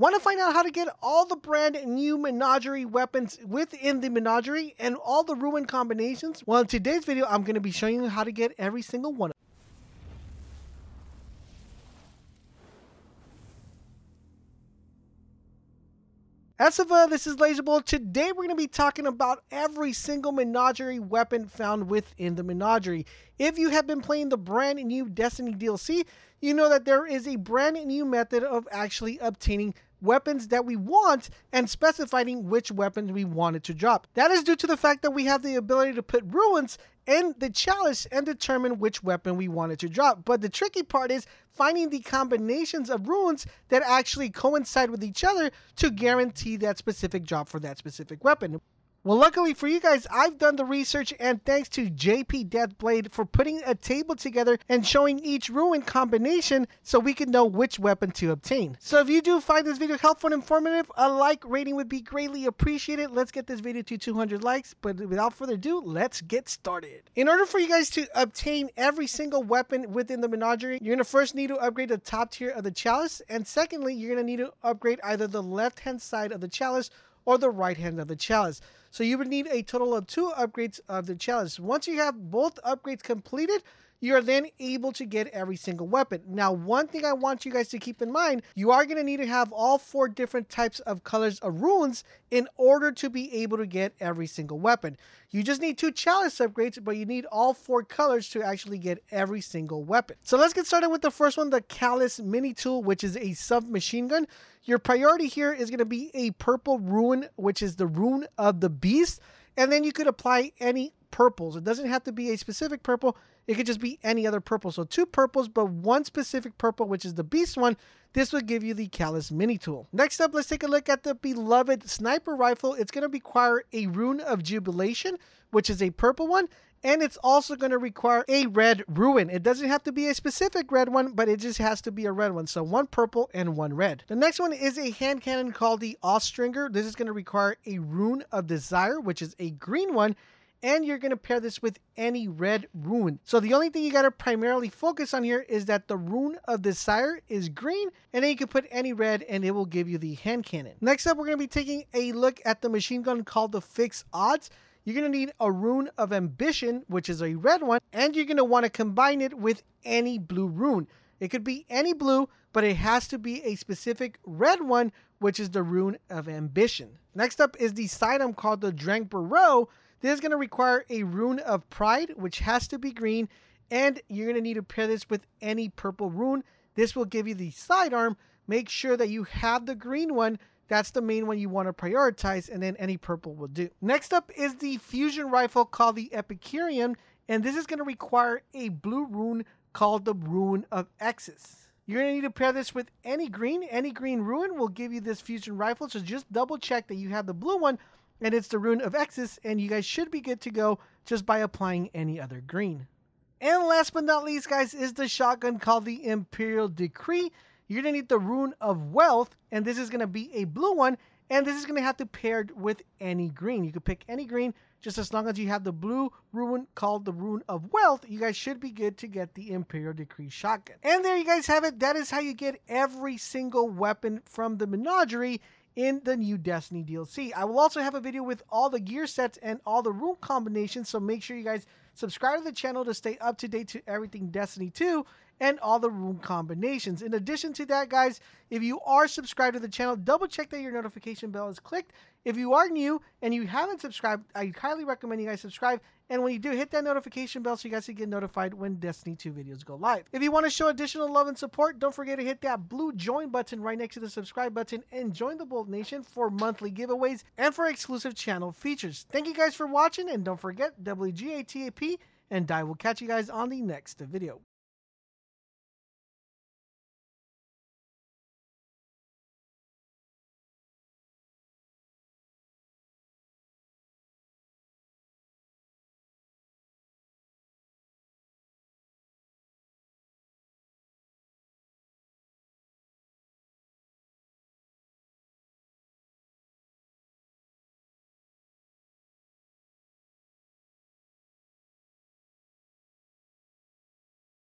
Want to find out how to get all the brand new Menagerie weapons within the Menagerie and all the Ruin combinations? Well, in today's video, I'm going to be showing you how to get every single one. This is LaserBolt. Today we're going to be talking about every single Menagerie weapon found within the Menagerie. If you have been playing the brand new Destiny DLC, you know that there is a brand new method of actually obtaining weapons that we want and specifying which weapons we wanted to drop. That is due to the fact that we have the ability to put ruins in the chalice and determine which weapon we wanted to drop. But the tricky part is finding the combinations of ruins that actually coincide with each other to guarantee that specific drop for that specific weapon. Well, luckily for you guys, I've done the research, and thanks to JP Deathblade for putting a table together and showing each ruin combination so we can know which weapon to obtain. So if you do find this video helpful and informative, a like rating would be greatly appreciated. Let's get this video to 200 likes, but without further ado, let's get started. In order for you guys to obtain every single weapon within the Menagerie, you're going to first need to upgrade the top tier of the chalice, and secondly, you're going to need to upgrade either the left-hand side of the chalice or the right hand of the chalice. So you would need a total of 2 upgrades of the chalice. Once you have both upgrades completed, you are then able to get every single weapon. Now, one thing I want you guys to keep in mind, you are going to need to have all 4 different types of colors of runes in order to be able to get every single weapon. You just need 2 chalice upgrades, but you need all 4 colors to actually get every single weapon. So let's get started with the first one, the Calus Mini Tool, which is a submachine gun. Your priority here is going to be a purple rune, which is the Rune of the Beast. And then you could apply any purples. It doesn't have to be a specific purple. It could just be any other purple. So 2 purples, but 1 specific purple, which is the beast one. This will give you the Calus Mini Tool. Next up, let's take a look at the Beloved sniper rifle. It's going to require a Rune of Jubilation, which is a purple one. And it's also going to require a red ruin. It doesn't have to be a specific red one, but it just has to be a red one. So 1 purple and 1 red. The next one is a hand cannon called the Austringer. This is going to require a Rune of Desire, which is a green one. And you're going to pair this with any red rune. So the only thing you got to primarily focus on here is that the Rune of Desire is green, and then you can put any red and it will give you the hand cannon. Next up, we're going to be taking a look at the machine gun called the Fixed Odds. You're going to need a Rune of Ambition, which is a red one, and you're going to want to combine it with any blue rune. It could be any blue, but it has to be a specific red one, which is the Rune of Ambition. Next up is the sidearm called the Drang Baroque. This is going to require a Rune of Pride, which has to be green, and you're going to need to pair this with any purple rune. This will give you the sidearm. Make sure that you have the green one. That's the main one you want to prioritize, and then any purple will do. Next up is the fusion rifle called the Epicurean, and this is going to require a blue rune called the Rune of Exus. You're going to need to pair this with any green. Any green rune will give you this fusion rifle, so just double check that you have the blue one, and it's the Rune of Exus, and you guys should be good to go just by applying any other green. And last but not least, guys, is the shotgun called the Imperial Decree. You're going to need the Rune of Wealth, and this is going to be a blue one, and this is going to have to be paired with any green. You can pick any green, just as long as you have the blue rune called the Rune of Wealth, you guys should be good to get the Imperial Decree shotgun. And there you guys have it. That is how you get every single weapon from the Menagerie in the new Destiny DLC. I will also have a video with all the gear sets and all the rune combinations, so make sure you guys subscribe to the channel to stay up to date to everything Destiny 2 and all the rune combinations. In addition to that, guys, if you are subscribed to the channel, double check that your notification bell is clicked. If you are new and you haven't subscribed, I highly recommend you guys subscribe. And when you do, hit that notification bell so you guys can get notified when Destiny 2 videos go live. If you want to show additional love and support, don't forget to hit that blue join button right next to the subscribe button and join the Bolt Nation for monthly giveaways and for exclusive channel features. Thank you guys for watching, and don't forget WGATAP, and I will catch you guys on the next video.